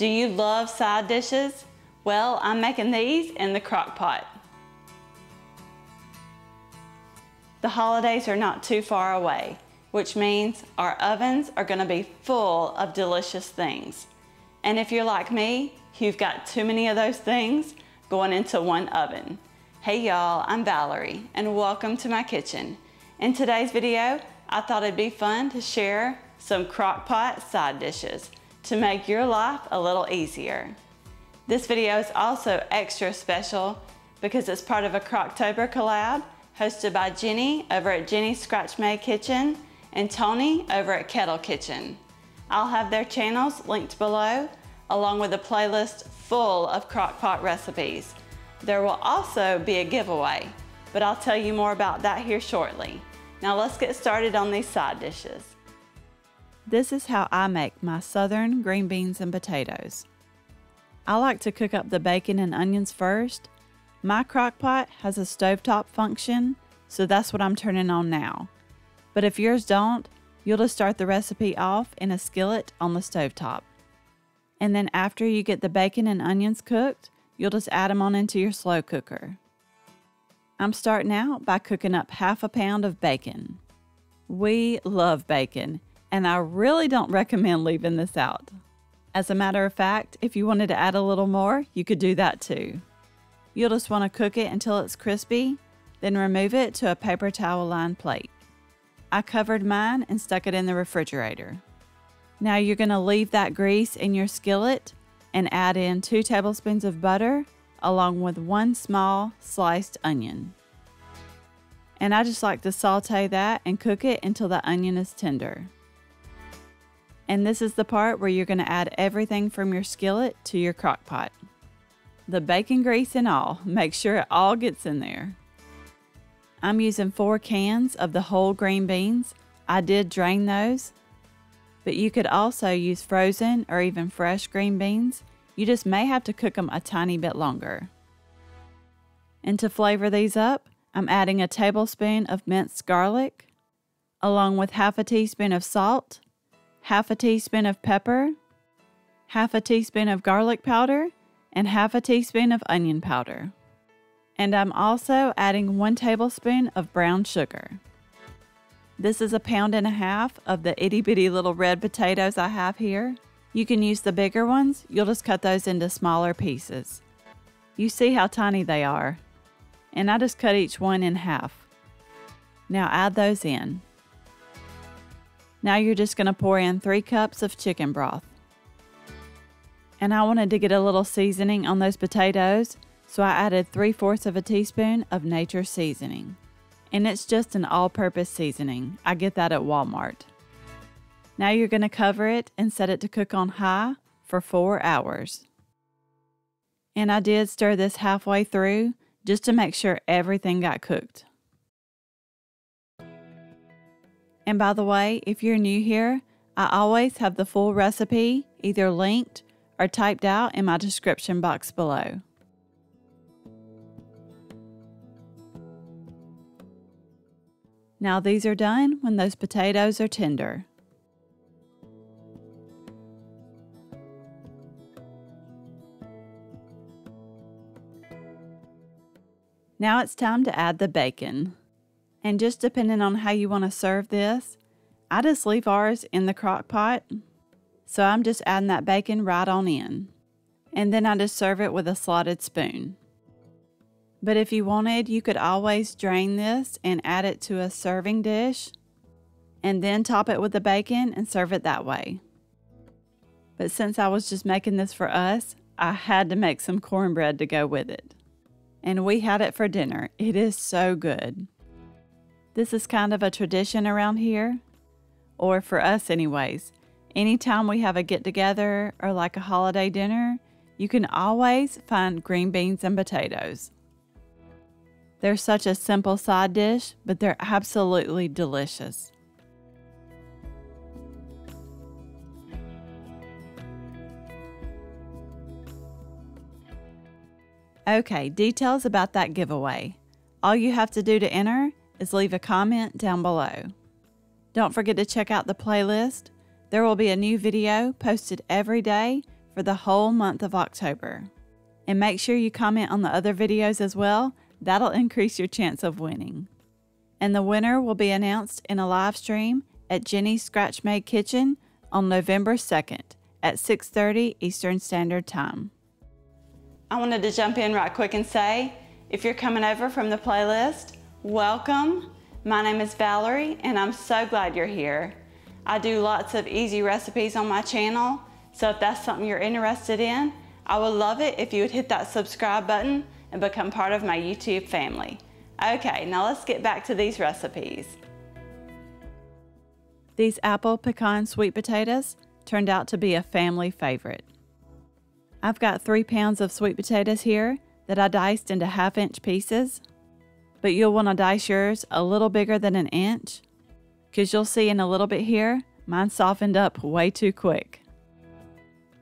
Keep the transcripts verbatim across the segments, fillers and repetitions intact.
Do you love side dishes? Well, I'm making these in the crock pot. The holidays are not too far away, which means our ovens are going to be full of delicious things. And if you're like me, you've got too many of those things going into one oven. Hey y'all, I'm Valerie and welcome to my kitchen. In today's video, I thought it'd be fun to share some crock pot side dishes to make your life a little easier. This video is also extra special because it's part of a Crocktober collab hosted by Jenny over at Jenny's Scratch Made Kitchen and Tony over at Kettle Kitchen. I'll have their channels linked below, along with a playlist full of crock pot recipes. There will also be a giveaway, but I'll tell you more about that here shortly. Now let's get started on these side dishes. This is how I make my southern green beans and potatoes. I like to cook up the bacon and onions first. My crock pot has a stovetop function, so that's what I'm turning on now. But if yours don't, you'll just start the recipe off in a skillet on the stovetop. And then after you get the bacon and onions cooked, you'll just add them on into your slow cooker. I'm starting out by cooking up half a pound of bacon. We love bacon, and I really don't recommend leaving this out. As a matter of fact, if you wanted to add a little more, you could do that too. You'll just want to cook it until it's crispy, then remove it to a paper towel lined plate. I covered mine and stuck it in the refrigerator. Now you're going to leave that grease in your skillet and add in two tablespoons of butter along with one small sliced onion. And I just like to saute that and cook it until the onion is tender. And this is the part where you're going to add everything from your skillet to your crock pot. The bacon grease and all, make sure it all gets in there. I'm using four cans of the whole green beans. I did drain those, but you could also use frozen or even fresh green beans. You just may have to cook them a tiny bit longer. And to flavor these up, I'm adding a tablespoon of minced garlic, along with half a teaspoon of salt, half a teaspoon of pepper, half a teaspoon of garlic powder, and half a teaspoon of onion powder. And I'm also adding one tablespoon of brown sugar. This is a pound and a half of the itty bitty little red potatoes I have here. You can use the bigger ones, you'll just cut those into smaller pieces. You see how tiny they are. And I just cut each one in half. Now add those in. Now you're just gonna pour in three cups of chicken broth. And I wanted to get a little seasoning on those potatoes, so I added three-fourths of a teaspoon of Nature's seasoning. And it's just an all-purpose seasoning. I get that at Walmart. Now you're going to cover it and set it to cook on high for four hours. And I did stir this halfway through just to make sure everything got cooked. And by the way, if you're new here, I always have the full recipe either linked or typed out in my description box below. Now these are done when those potatoes are tender. Now it's time to add the bacon. And just depending on how you want to serve this, I just leave ours in the crock pot. So I'm just adding that bacon right on in. And then I just serve it with a slotted spoon. But if you wanted, you could always drain this and add it to a serving dish and then top it with the bacon and serve it that way. But since I was just making this for us, I had to make some cornbread to go with it. And we had it for dinner. It is so good. This is kind of a tradition around here, or for us anyways. Anytime we have a get-together or like a holiday dinner, you can always find green beans and potatoes. They're such a simple side dish, but they're absolutely delicious. Okay, details about that giveaway. All you have to do to enter is leave a comment down below. Don't forget to check out the playlist. There will be a new video posted every day for for the whole month of October. And make sure you comment on the other videos as well. That'll increase your chance of winning. And the winner will be announced in a live stream at Jenny's Scratch Made Kitchen on November second at six thirty Eastern Standard Time. I wanted to jump in right quick and say, if you're coming over from the playlist, welcome. My name is Valerie and I'm so glad you're here. I do lots of easy recipes on my channel, so if that's something you're interested in, I would love it if you would hit that subscribe button and become part of my YouTube family. Okay, now let's get back to these recipes. These apple pecan sweet potatoes turned out to be a family favorite. I've got three pounds of sweet potatoes here that I diced into half inch pieces, but you'll want to dice yours a little bigger than an inch, because you'll see in a little bit here, mine softened up way too quick.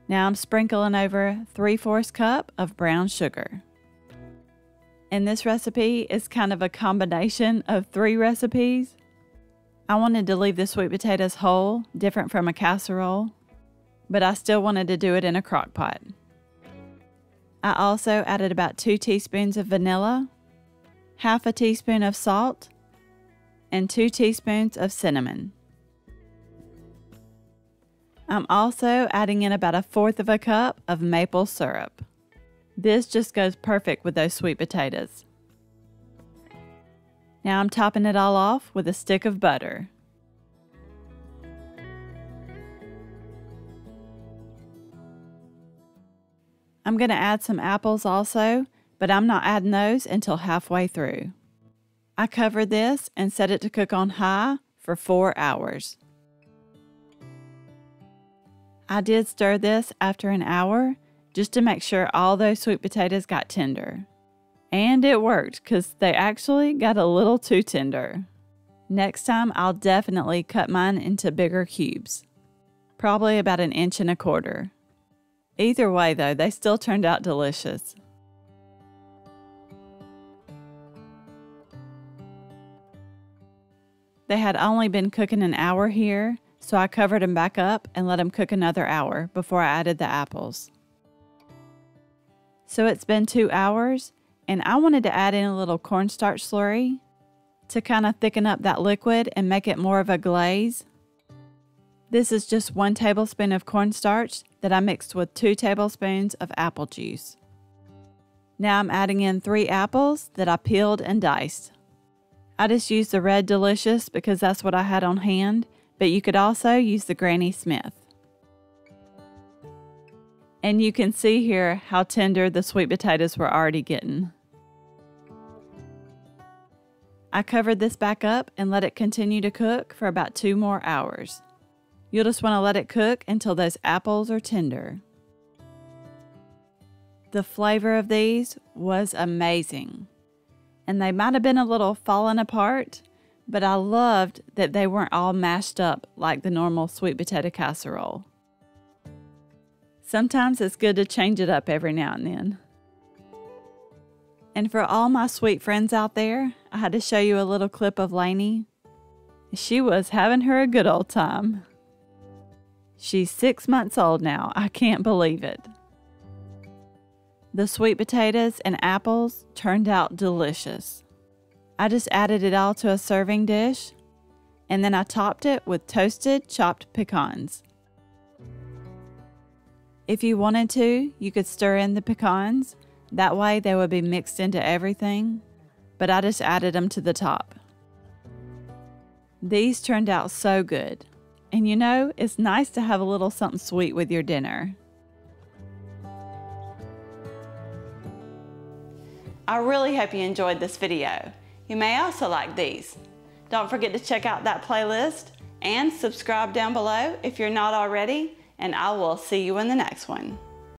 Now I'm sprinkling over three fourths cup of brown sugar. And this recipe is kind of a combination of three recipes. I wanted to leave the sweet potatoes whole, different from a casserole, but I still wanted to do it in a crock pot. I also added about two teaspoons of vanilla, half a teaspoon of salt, and two teaspoons of cinnamon. I'm also adding in about a fourth of a cup of maple syrup. This just goes perfect with those sweet potatoes. Now I'm topping it all off with a stick of butter. I'm going to add some apples also, but I'm not adding those until halfway through. I covered this and set it to cook on high for four hours. I did stir this after an hour just to make sure all those sweet potatoes got tender. And it worked, because they actually got a little too tender. Next time I'll definitely cut mine into bigger cubes, probably about an inch and a quarter. Either way though, they still turned out delicious. They had only been cooking an hour here, so I covered them back up and let them cook another hour before I added the apples. So it's been two hours, and I wanted to add in a little cornstarch slurry to kind of thicken up that liquid and make it more of a glaze. This is just one tablespoon of cornstarch that I mixed with two tablespoons of apple juice. Now I'm adding in three apples that I peeled and diced. I just used the Red Delicious because that's what I had on hand, but you could also use the Granny Smith. And you can see here how tender the sweet potatoes were already getting. I covered this back up and let it continue to cook for about two more hours. You'll just want to let it cook until those apples are tender. The flavor of these was amazing. And they might have been a little fallen apart, but I loved that they weren't all mashed up like the normal sweet potato casserole. Sometimes it's good to change it up every now and then. And for all my sweet friends out there, I had to show you a little clip of Lainey. She was having her a good old time. She's six months old now, I can't believe it. The sweet potatoes and apples turned out delicious. I just added it all to a serving dish, and then I topped it with toasted chopped pecans. If you wanted to, you could stir in the pecans. That way they would be mixed into everything, but I just added them to the top. These turned out so good. And you know, it's nice to have a little something sweet with your dinner. I really hope you enjoyed this video. You may also like these. Don't forget to check out that playlist and subscribe down below if you're not already, and I will see you in the next one.